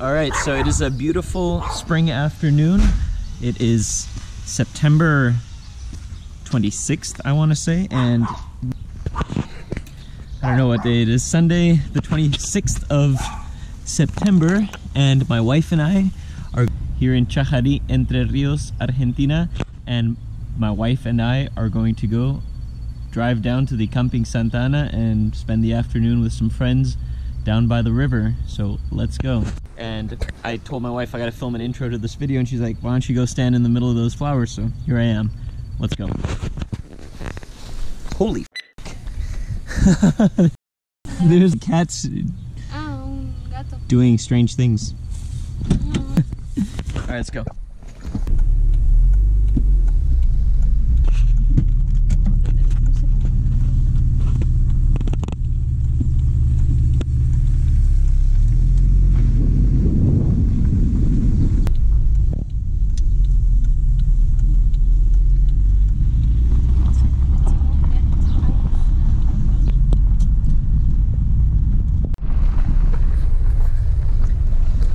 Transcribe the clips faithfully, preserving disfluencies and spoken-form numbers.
All right, so it is a beautiful spring afternoon. It is September twenty-sixth, I want to say, and I don't know what day it is. Sunday, the twenty-sixth of September, and my wife and I are here in Chajarí, Entre Ríos, Argentina, and my wife and I are going to go drive down to the Camping Santa Ana and spend the afternoon with some friends down by the river. So let's go. And I told my wife I gotta film an intro to this video, and she's like, why don't you go stand in the middle of those flowers? So here I am. Let's go. Holy there's cats doing strange things. All right, let's go.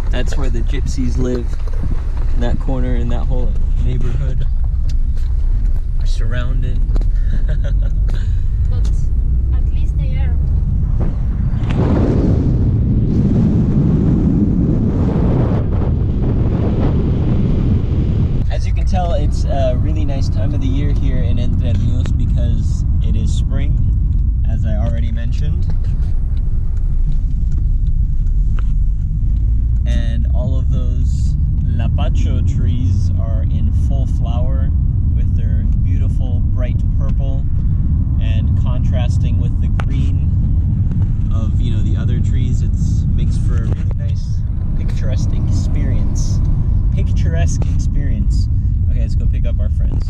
That's where the gypsies live, in that corner, in that whole neighborhood. We're surrounded. But at least they are. As you can tell, it's a really nice time of the year here in Entre Rios because it is spring, as I already mentioned. And all of those Lapacho trees are in full flower with their beautiful bright purple and contrasting with the green of, you know, the other trees. It's makes for a really nice picturesque experience. Picturesque experience. Okay, let's go pick up our friends.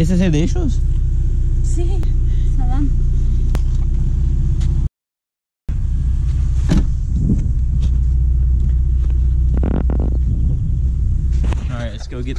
¿Ese es el de ellos? Sí, Saddam. All right, let's go get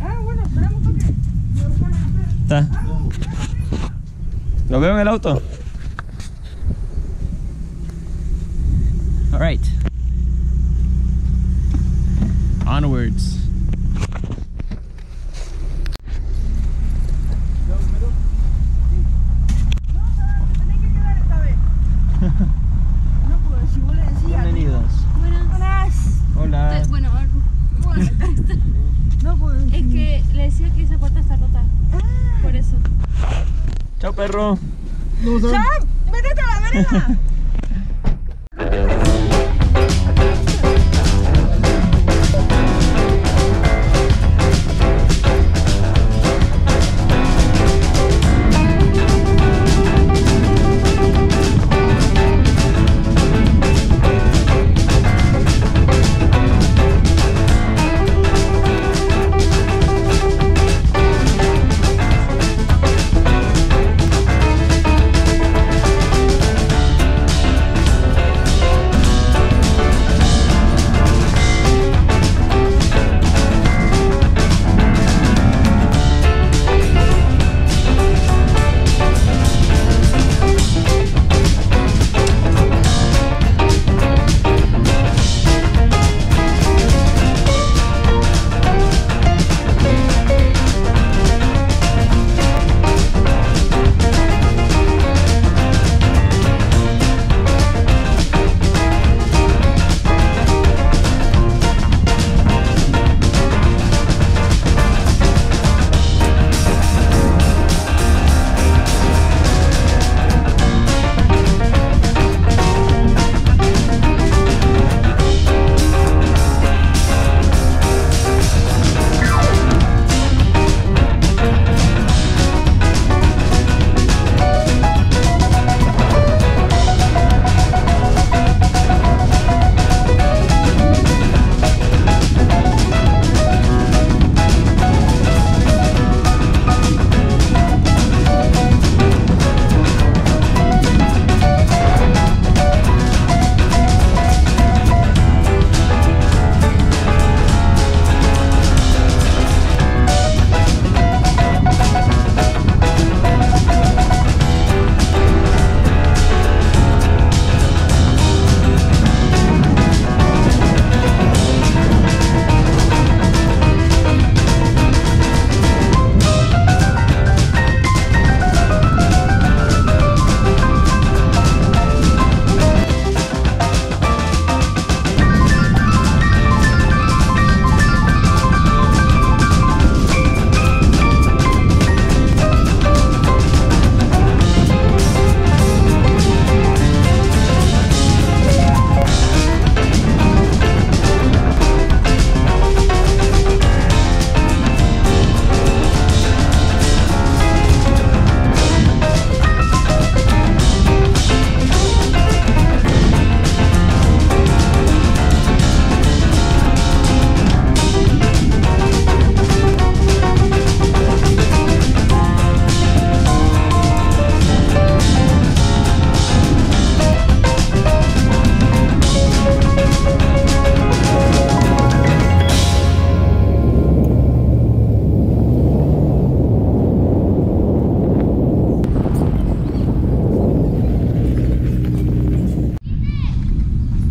Ah, bueno, esperamos un toque. ¿Está? ¿Lo veo en el auto? All right. Onwards. Chao, perro. No, no. Chao, métete a la verga.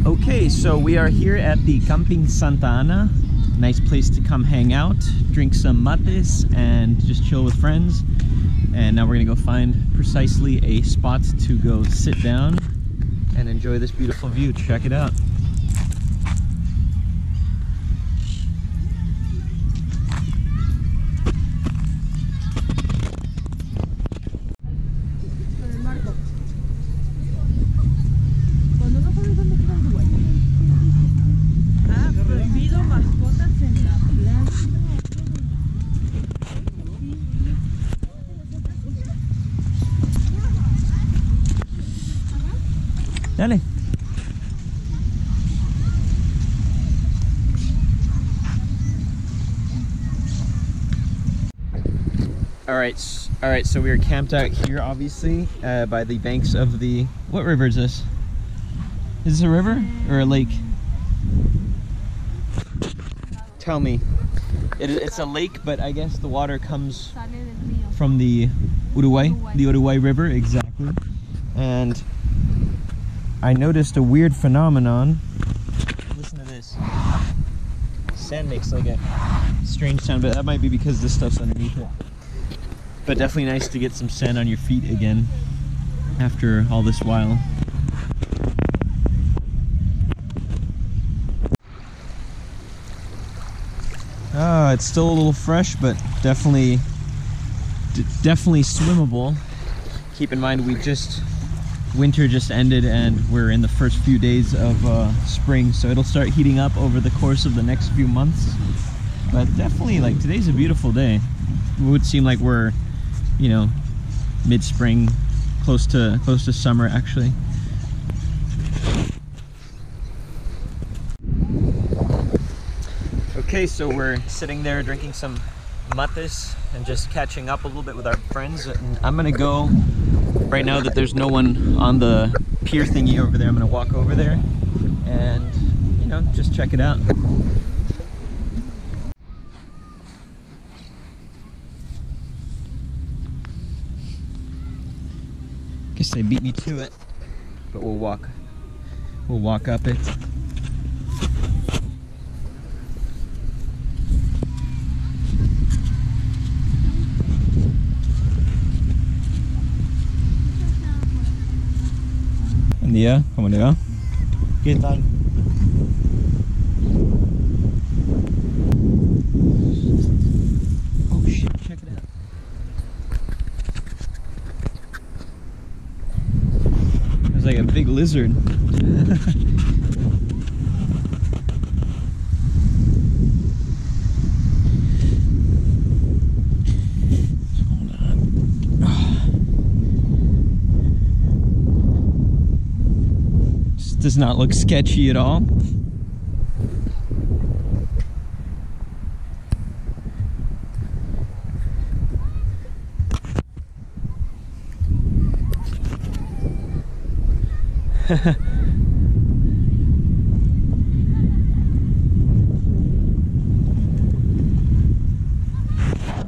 Okay, so we are here at the Camping Santa Ana. Nice place to come hang out, drink some mates, and just chill with friends. And now we're gonna go find precisely a spot to go sit down and enjoy this beautiful view. Check it out. Dale. All right, all right. So we are camped out here, obviously, uh, by the banks of the. What river is this? Is this a river or a lake? Tell me. It, it's a lake, but I guess the water comes from the Uruguay, the Uruguay River, exactly, and. I noticed a weird phenomenon. Listen to this. Sand makes like a strange sound, but that might be because this stuff's underneath it. But definitely nice to get some sand on your feet again after all this while. Ah, it's still a little fresh, but definitely, definitely swimmable. Keep in mind we just winter just ended and we're in the first few days of uh, spring, so it'll start heating up over the course of the next few months. But definitely, like, today's a beautiful day. It would seem like we're, you know, mid-spring, close to close to summer actually. Okay, so we're sitting there drinking some mates and just catching up a little bit with our friends, and I'm gonna go right now that there's no one on the pier thingy over there. I'm gonna walk over there and, you know, just check it out. Guess they beat me to it, but we'll walk. We'll walk up it. Buen día, ¿cómo le va? ¿Qué tal? Oh shit, check it out. There's like a big lizard. Does not look sketchy at all.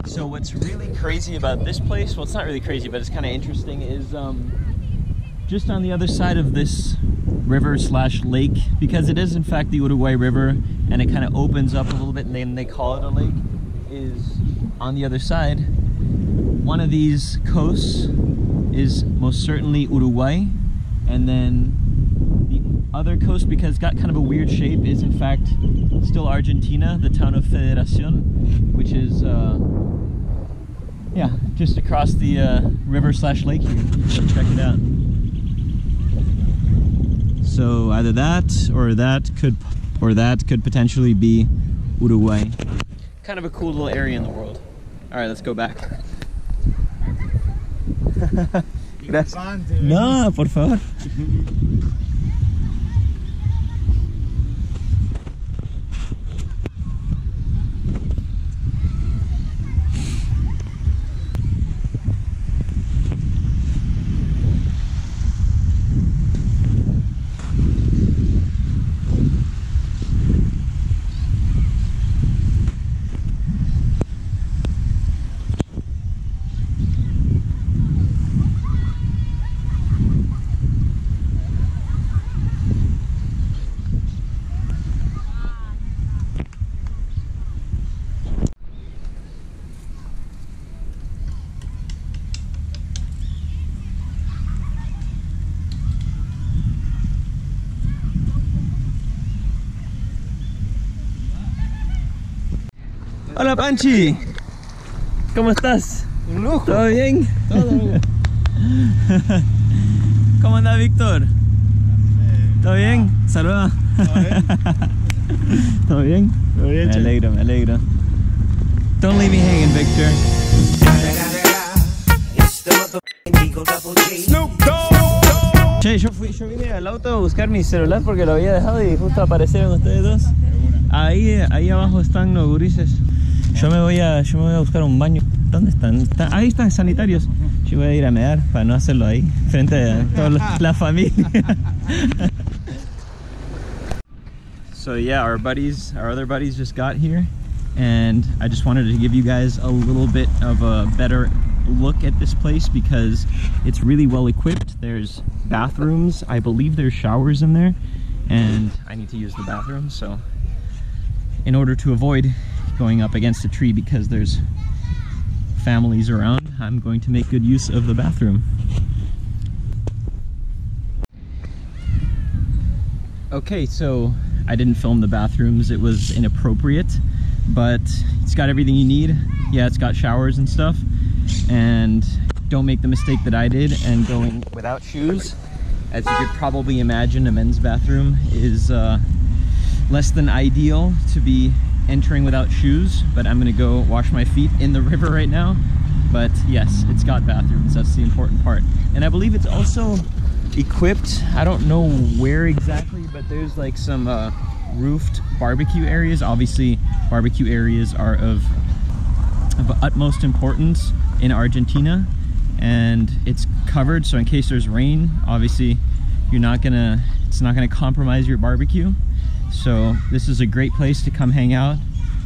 So what's really crazy about this place, well, it's not really crazy, but it's kind of interesting, is um, just on the other side of this river slash lake, because it is in fact the Uruguay River and it kind of opens up a little bit and then they call it a lake, is on the other side. One of these coasts is most certainly Uruguay, and then the other coast, because it's got kind of a weird shape, is in fact still Argentina, the town of Federación, which is uh, yeah, just across the uh, river slash lake here. So check it out. So either that or that could or that could potentially be Uruguay. Kind of a cool little area in the world. All right, let's go back. Fun, no, por favor. Hola Panchi, ¿cómo estás? Un lujo. ¿Todo bien? Todo bien. ¿Cómo andás, Víctor? ¿Todo bien? Saluda. ¿Todo bien? ¿Todo bien? Me alegro, me alegro. Don't leave me hanging, Victor. Che, yo, fui, yo vine al auto a buscar mi celular porque lo había dejado y justo aparecieron ustedes dos. Ahí, ahí abajo están los gurises. Yo me voy a, yo me voy a buscar un baño. ¿Dónde están? ¿Están? Ahí están sanitarios. Yo voy a ir a mear para no hacerlo ahí, frente a toda la, la familia. So yeah, our buddies, our other buddies just got here, and I just wanted to give you guys a little bit of a better look at this place because it's really well equipped. There's bathrooms, I believe there's showers in there, and I need to use the bathroom, so in order to avoid going up against a tree because there's families around, I'm going to make good use of the bathroom. Okay, so I didn't film the bathrooms, it was inappropriate, but it's got everything you need. Yeah, it's got showers and stuff, and don't make the mistake that I did and going without shoes. As you could probably imagine, a men's bathroom is uh, less than ideal to be entering without shoes, but I'm gonna go wash my feet in the river right now. But yes, it's got bathrooms, that's the important part. And I believe it's also equipped, I don't know where exactly, but there's like some uh, roofed barbecue areas. Obviously barbecue areas are of, of utmost importance in Argentina, and it's covered, so in case there's rain, obviously you're not gonna, it's not gonna compromise your barbecue. So this is a great place to come hang out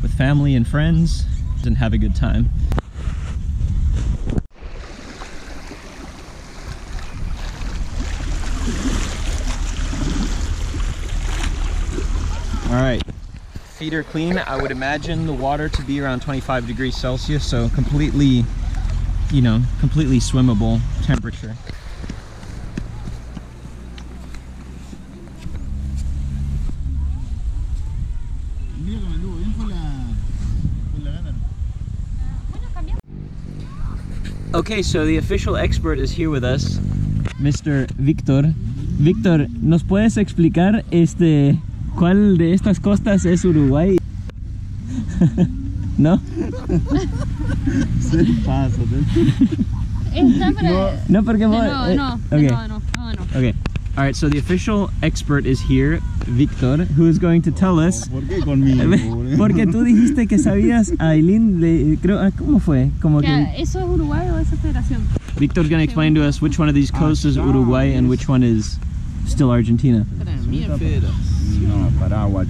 with family and friends and have a good time. Alright, feet are clean. I would imagine the water to be around twenty-five degrees Celsius, so completely, you know, completely swimmable temperature. Okay, so the official expert is here with us, Mister Víctor. Víctor, ¿nos puedes explicar este... ¿cuál de estas costas es Uruguay? ¿No? Se pasa. No, no, porque vos... No, no, okay. no, no, no, no. Okay. All right, so the official expert is here, Víctor, who is going to tell us. ¿Por qué conmigo? Porque tú dijiste que sabías a Aileen, le, creo, ¿cómo fue? Como yeah, que... ¿Eso es Uruguay o es Federación? Víctor's going to explain to us which one of these coasts is Uruguay and which one is still Argentina. No, Paraguay.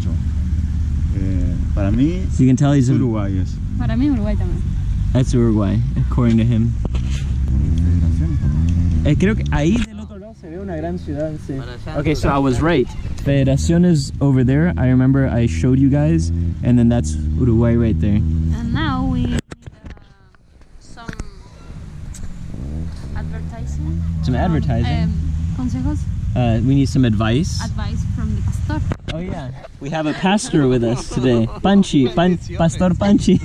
Eh, para mí, you can tell he's Uruguay. Eso. Para mí Uruguay también. That's Uruguay, according to him. Eh, creo que ahí del otro lado se ve una gran ciudad. Sí. Okay, so I was right. Federación is over there. I remember I showed you guys, and then that's Uruguay right there. And now we uh, some advertising. Some advertising. Um, consejos. Uh, we need some advice. Advice from the pastor. Oh yeah, we have a pastor with us today. Panchi, Pan Pastor Panchi.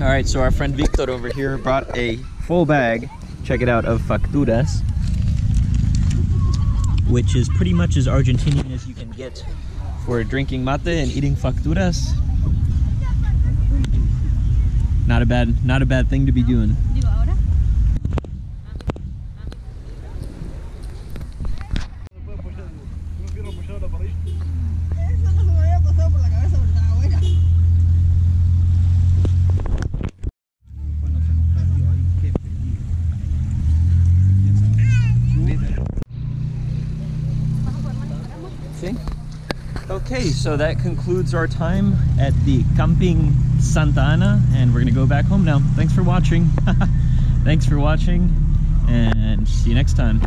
Alright, so our friend Victor over here brought a full bag, check it out, of facturas, which is pretty much as Argentinian as you can get. We're drinking mate and eating facturas. Not a bad, not a bad thing to be doing. See? Okay, so that concludes our time at the Camping Santa Ana, and we're gonna go back home now. Thanks for watching. Thanks for watching, and see you next time.